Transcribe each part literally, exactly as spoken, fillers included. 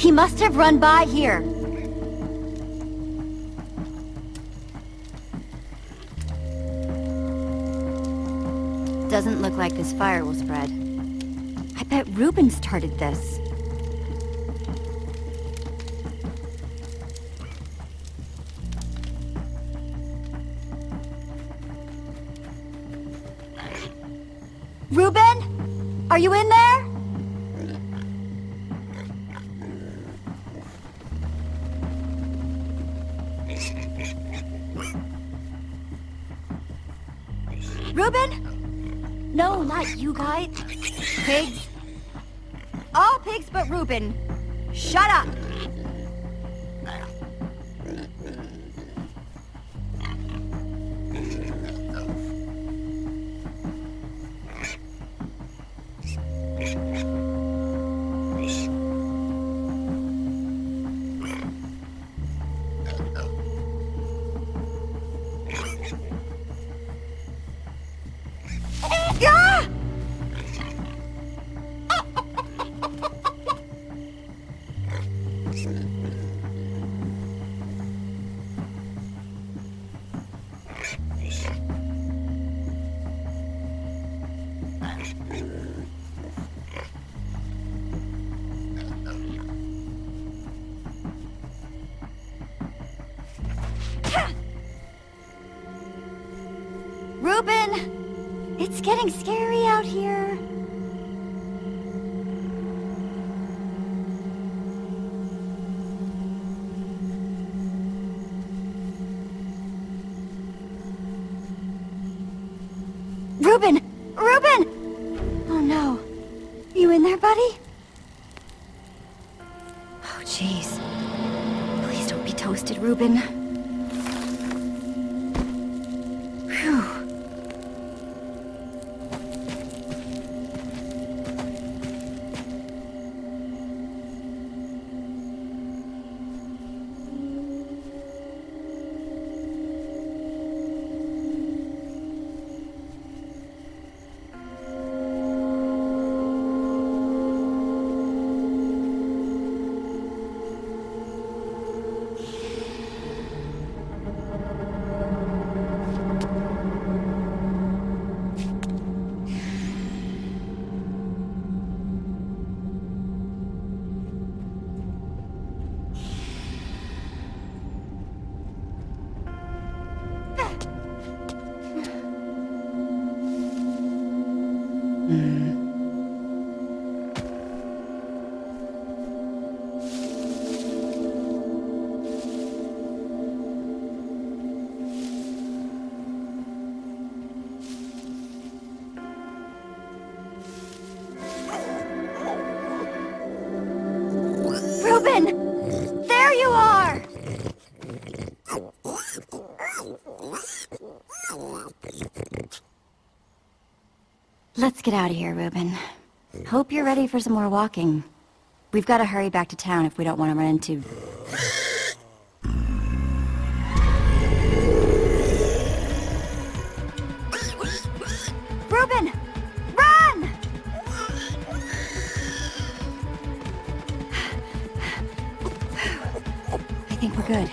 He must have run by here. Doesn't look like this fire will spread. I bet Reuben started this. Reuben? Are you in there? Reuben? No, not you guys. Pigs. All pigs but Reuben. Shut up. Reuben, it's getting scary out here. Reuben! Reuben! Oh no. You in there, buddy? Oh jeez. Please don't be toasted, Reuben. Phew. Let's get out of here, Reuben. Hope you're ready for some more walking. We've got to hurry back to town if we don't want to run into... Reuben! Run! I think we're good.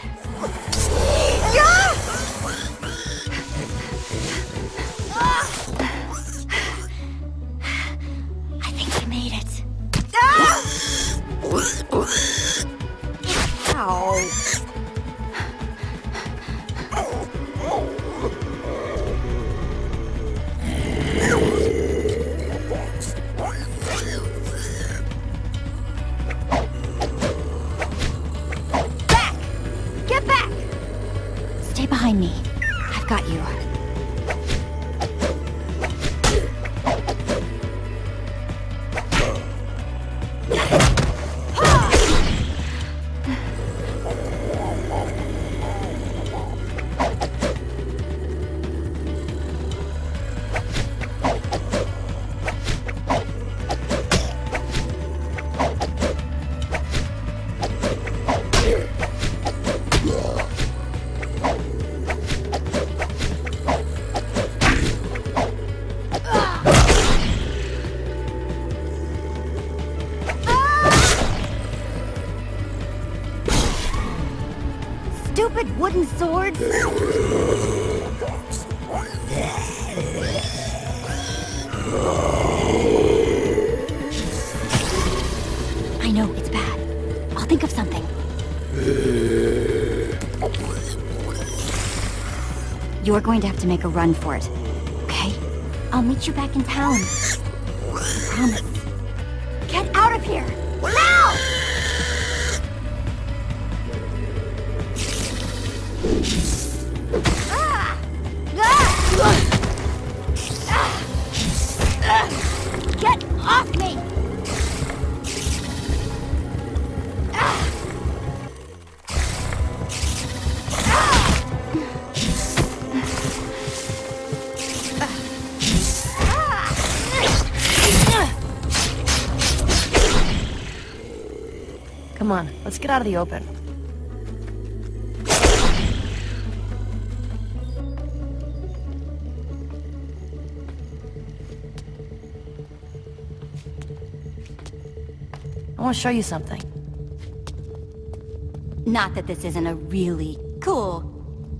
Me. I've got you. fucking swords? I know, it's bad. I'll think of something. You're going to have to make a run for it, okay? I'll meet you back in town. I promise. Get out of here! Now! Get off me! Come on, let's get out of the open. I want to show you something. Not that this isn't a really cool,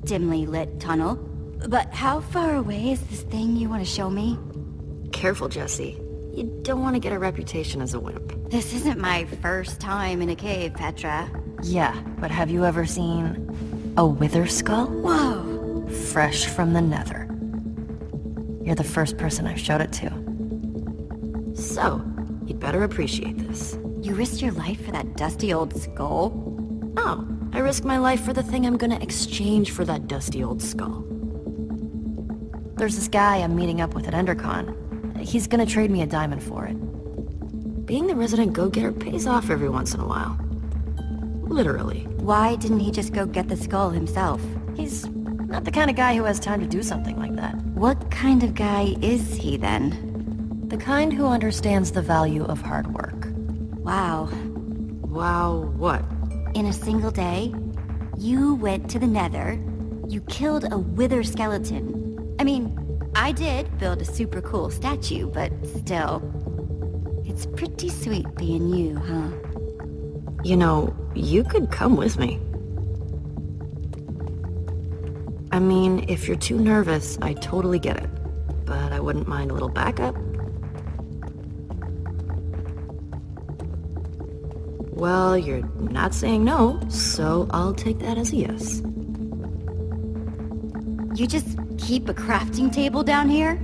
dimly lit tunnel, but how far away is this thing you want to show me? Careful, Jesse. You don't want to get a reputation as a wimp. This isn't my first time in a cave, Petra. Yeah, but have you ever seen a wither skull? Whoa! Fresh from the Nether. You're the first person I've showed it to. So, you'd better appreciate this. You risked your life for that dusty old skull? Oh, I risked my life for the thing I'm gonna exchange for that dusty old skull. There's this guy I'm meeting up with at Endercon. He's gonna trade me a diamond for it. Being the resident go-getter pays off every once in a while. Literally. Why didn't he just go get the skull himself? He's not the kind of guy who has time to do something like that. What kind of guy is he then? The kind who understands the value of hard work. Wow. Wow what? In a single day, you went to the Nether, you killed a wither skeleton. I mean, I did build a super cool statue, but still, it's pretty sweet being you, huh? You know, you could come with me. I mean, if you're too nervous, I totally get it, but I wouldn't mind a little backup. Well, you're not saying no, so I'll take that as a yes. You just keep a crafting table down here?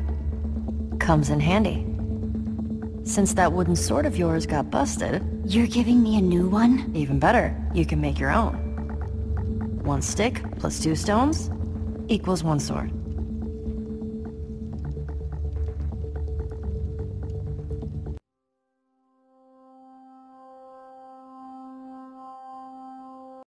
Comes in handy. Since that wooden sword of yours got busted... You're giving me a new one? Even better. You can make your own. One stick plus two stones equals one sword.